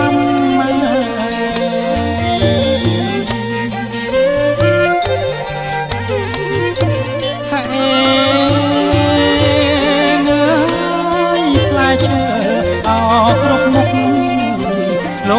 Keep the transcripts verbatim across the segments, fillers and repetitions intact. ាំលោ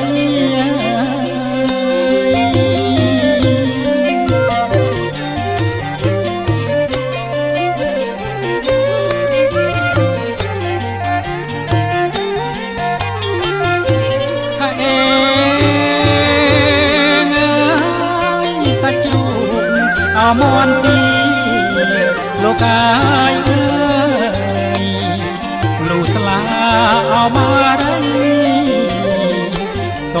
ីមន់ទីលោកអាយអើយលូស្លាអមរៃសូ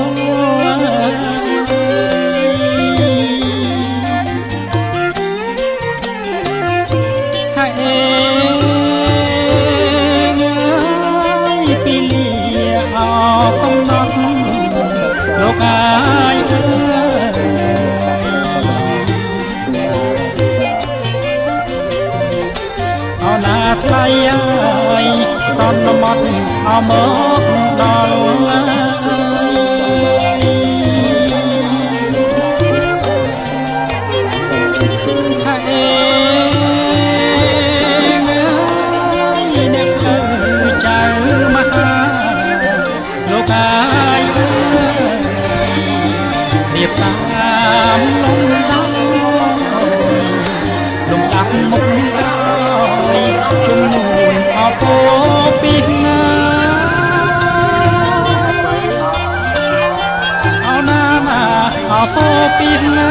ុលលោកអាយអើយអោណាថ្លៃអើយសន្មត់អមកដល់តាមលំដាប់លំដាប់មុខក្រោយជំនួនអពោពីណាអោណាណាអពោពីណា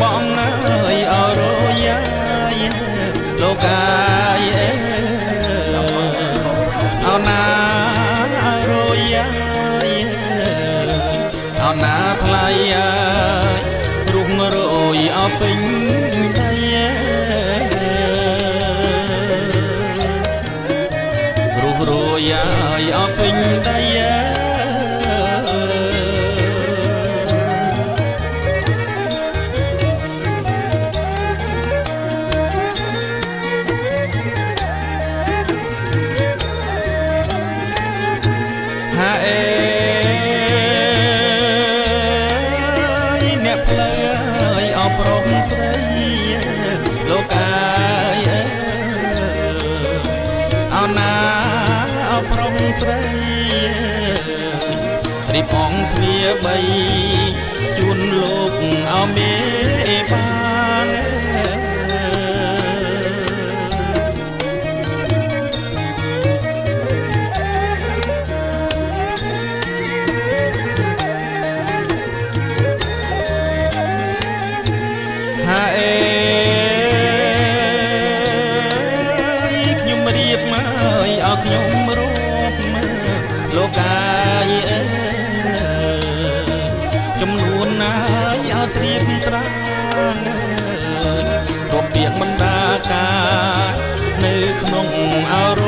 bóng ơi ở rồi lô cài ao na rồi ao na thay rụng rồi ao pin tay rụng rồi ao pin tay Ripong thia bay chun lục ao mê ban ha ơi nhung riệp mai ao nhung ruột lục aiมันตากาในขนมอาร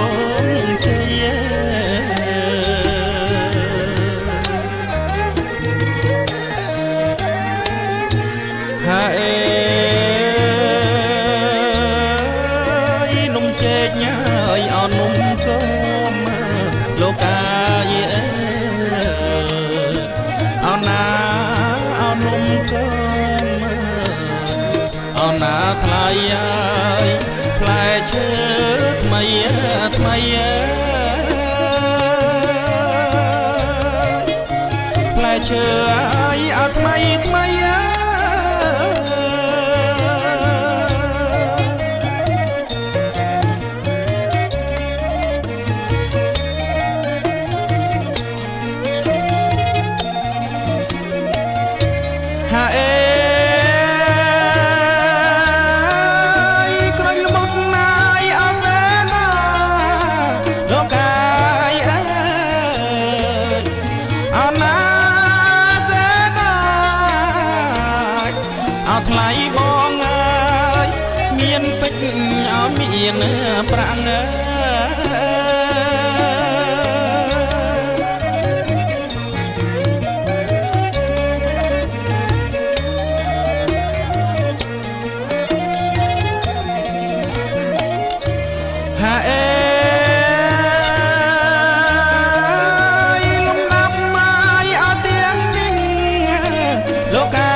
มณ์ใจหาเอนมเจดเงยเอานมก็มาโลกาเยเอานาเอานมก็มาเอานาทลายพลายเชิดไม่เอ๋ไม่เอ๋พลายเชิดอาทไม่ไม่เอ๋ไหลบองเอ้ยเมียนเป็ดเอาเมียนปรังเอ้ยหาเอ้ยลมนับไม้เอาเตียงนิ่งโลกา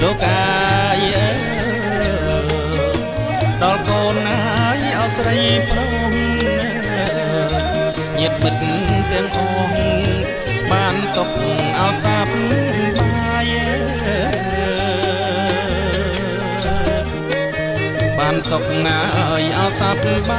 โลกายตอนโกนนายเอาใส่พร้อมเหยียดบิดเตียงองบ้านศพเอาซับใบบ้านศพนายเอาซับใบ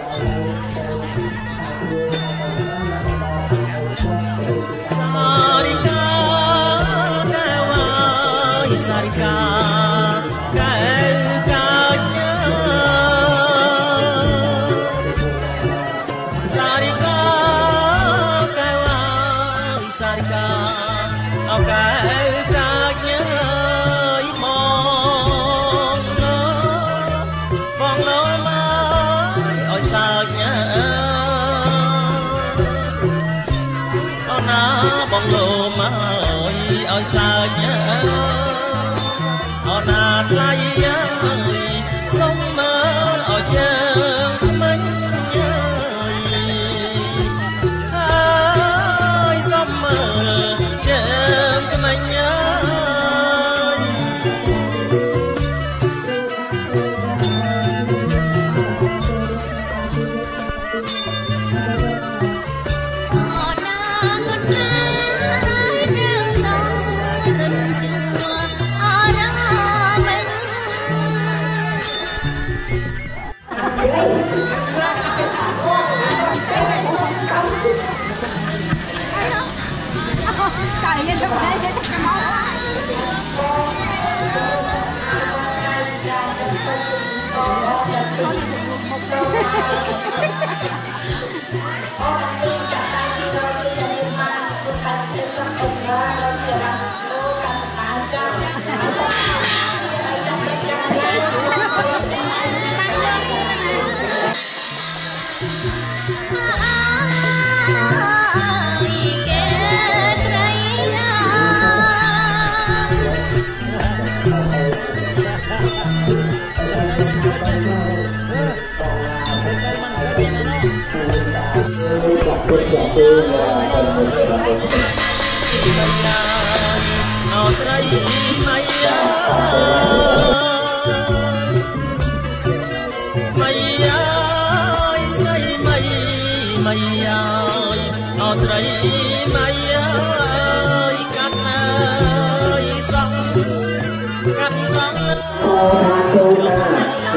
Hãy subscribe cho kênh Ghiền Mì Gõ để không bỏ lỡ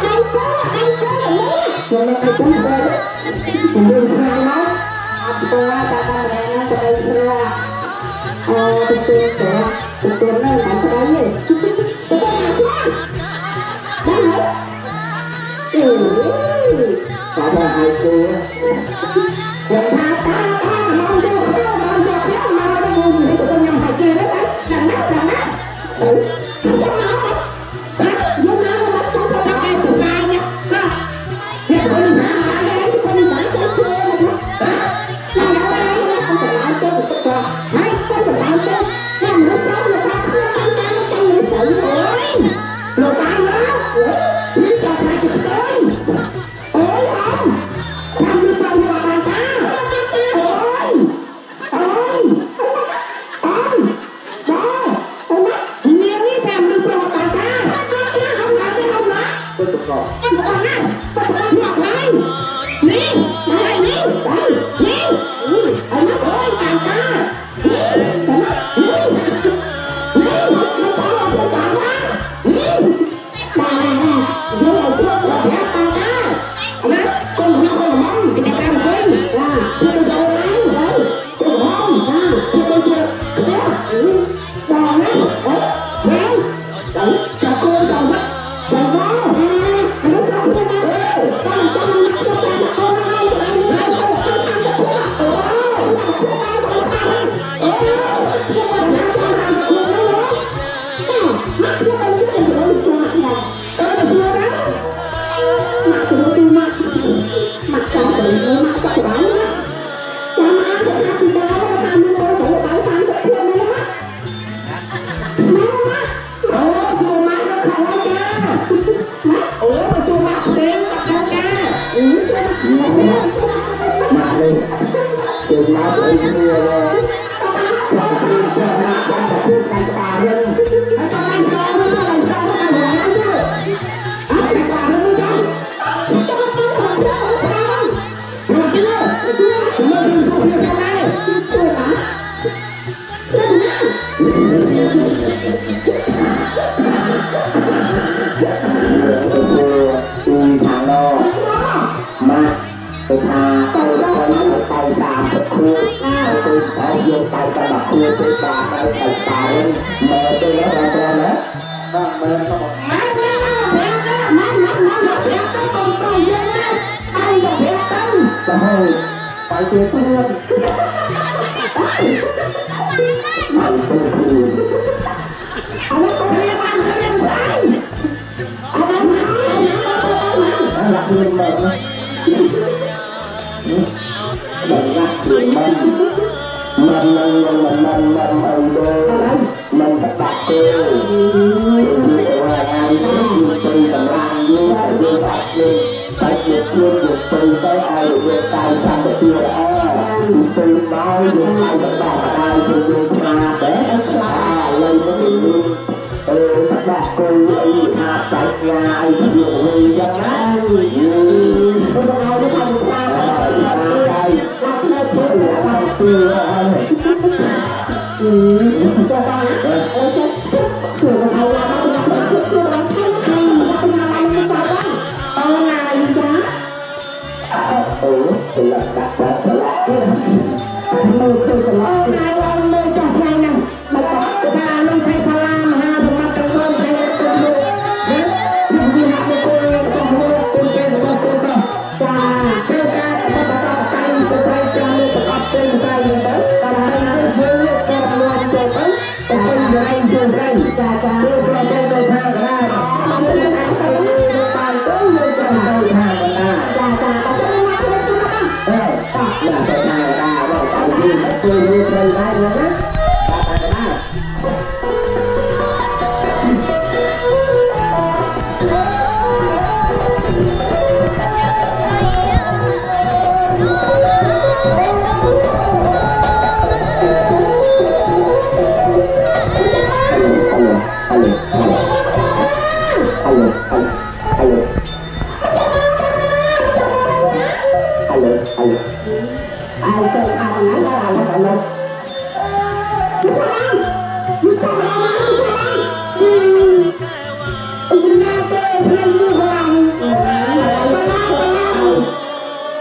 Hãy subscribe cho kênh Ghiền Mì Gõ để không bỏ lỡ những video hấp dẫn.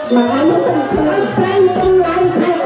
Hãy subscribe cho kênh Ghiền Mì Gõ để không bỏ lỡ những video hấp dẫn.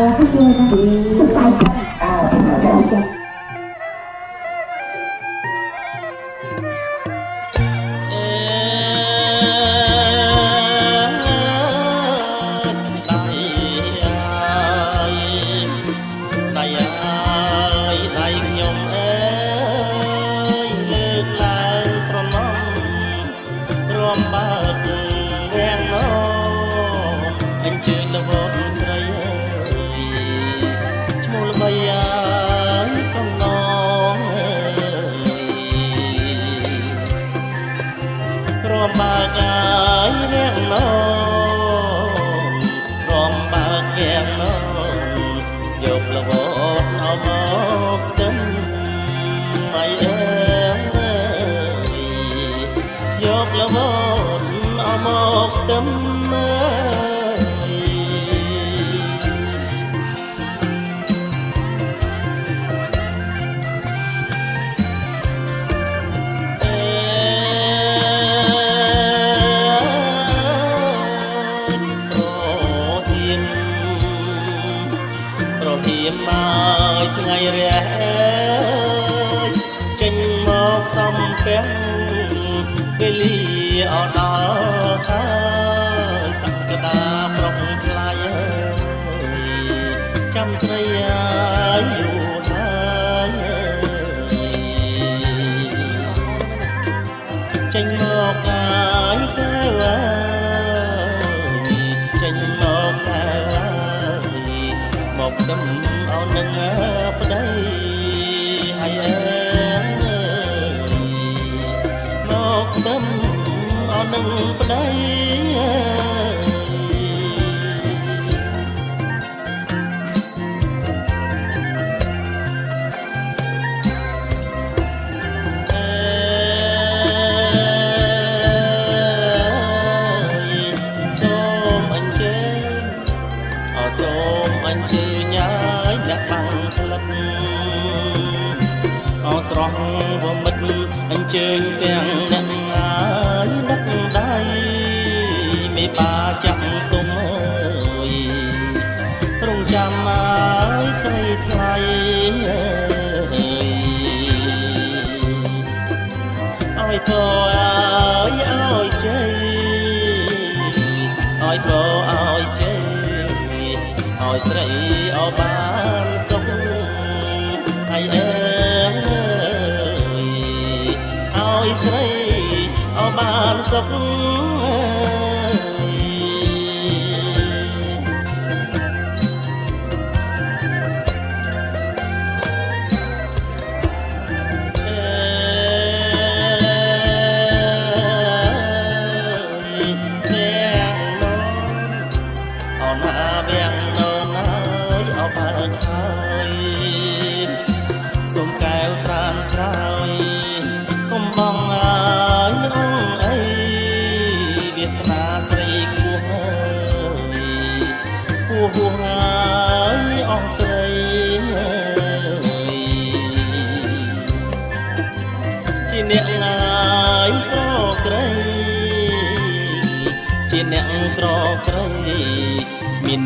ដល់កូន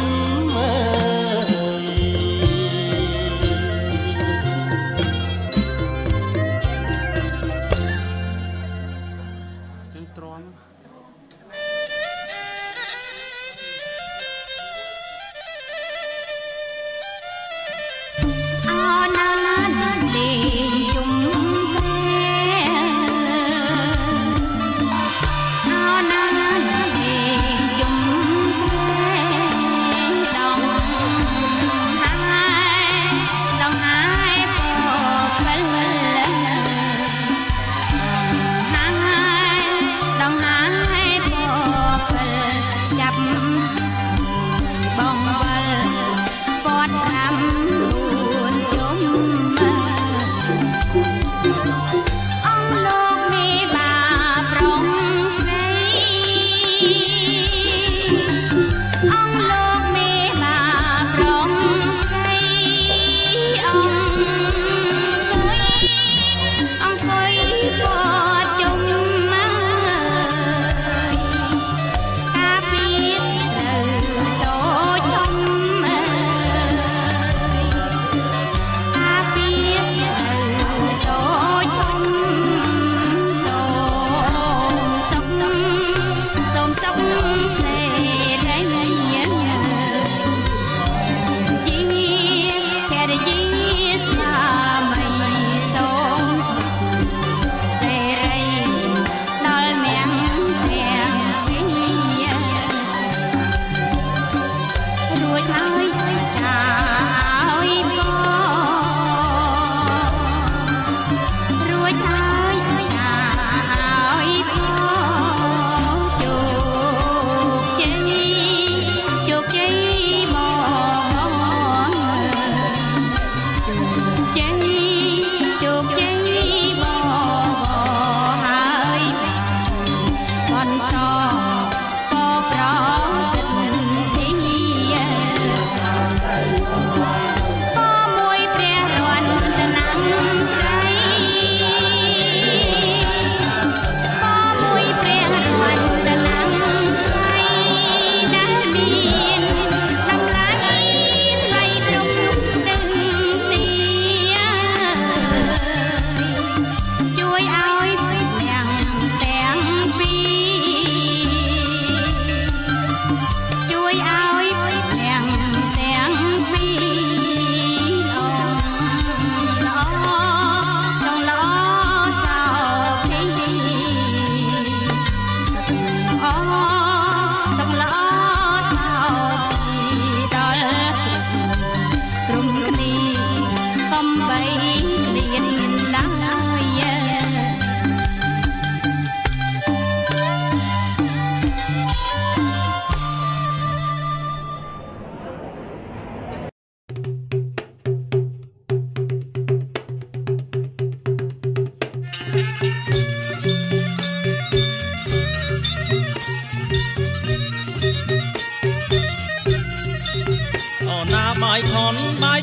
ដល់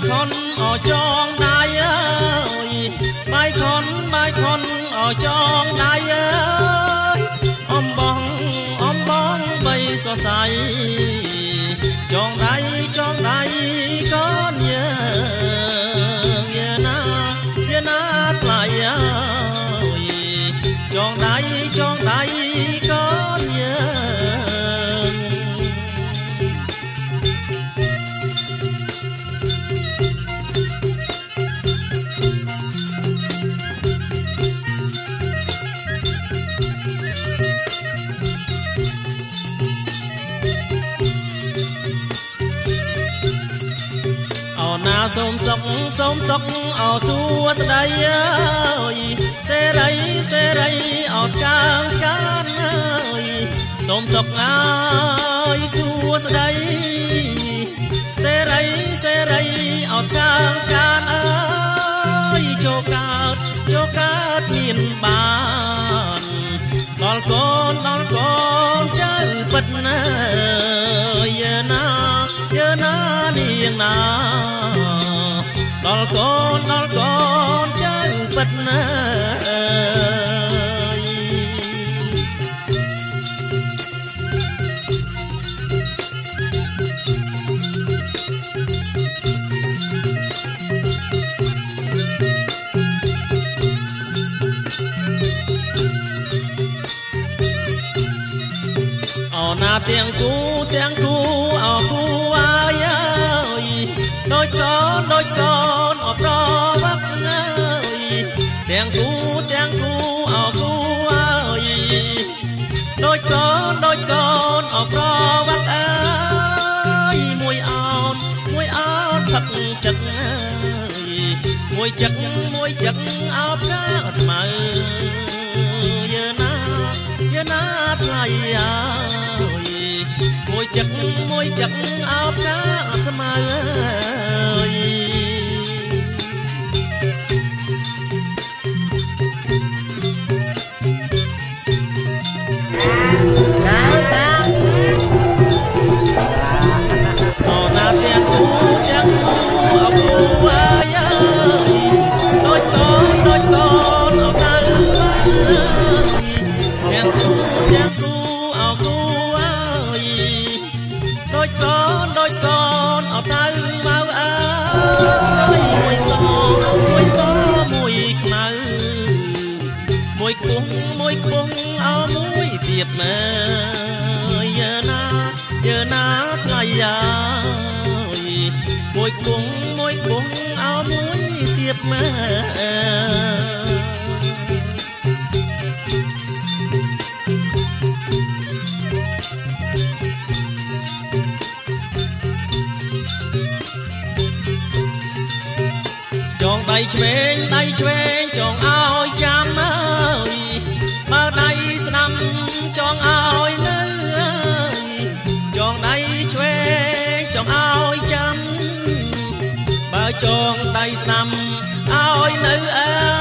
កូនចៅពិតណាយើណានាងណា Nol con, nol con trái bật ơi. Ở na tiếng cú, tiếng cú, ở cú ai ơi. Đôi con, đôi con. Tiếng cú, tiếng cú, áo cú ơi. Đôi con, đôi con, áo có bắt ơi. Mùi áo, mùi áo thật chất ơi. Mùi chất, mùi chất áo cá mà ơi. Giờ ná, giờ ná lại ơi. Mùi chất, mùi chất áo cá mà ơi. Môi cuống áo mũi tiệp mơ giờ na giờ na lại ơi. Môi cuống môi cuống áo mũi tiệp mơ. Chọn tay chuen tay chuen chọn áo chăm ơi. Chọn áo nơi chọn đây chuen chọn áo chăm bà chọn đây nằm áo nơi ơi.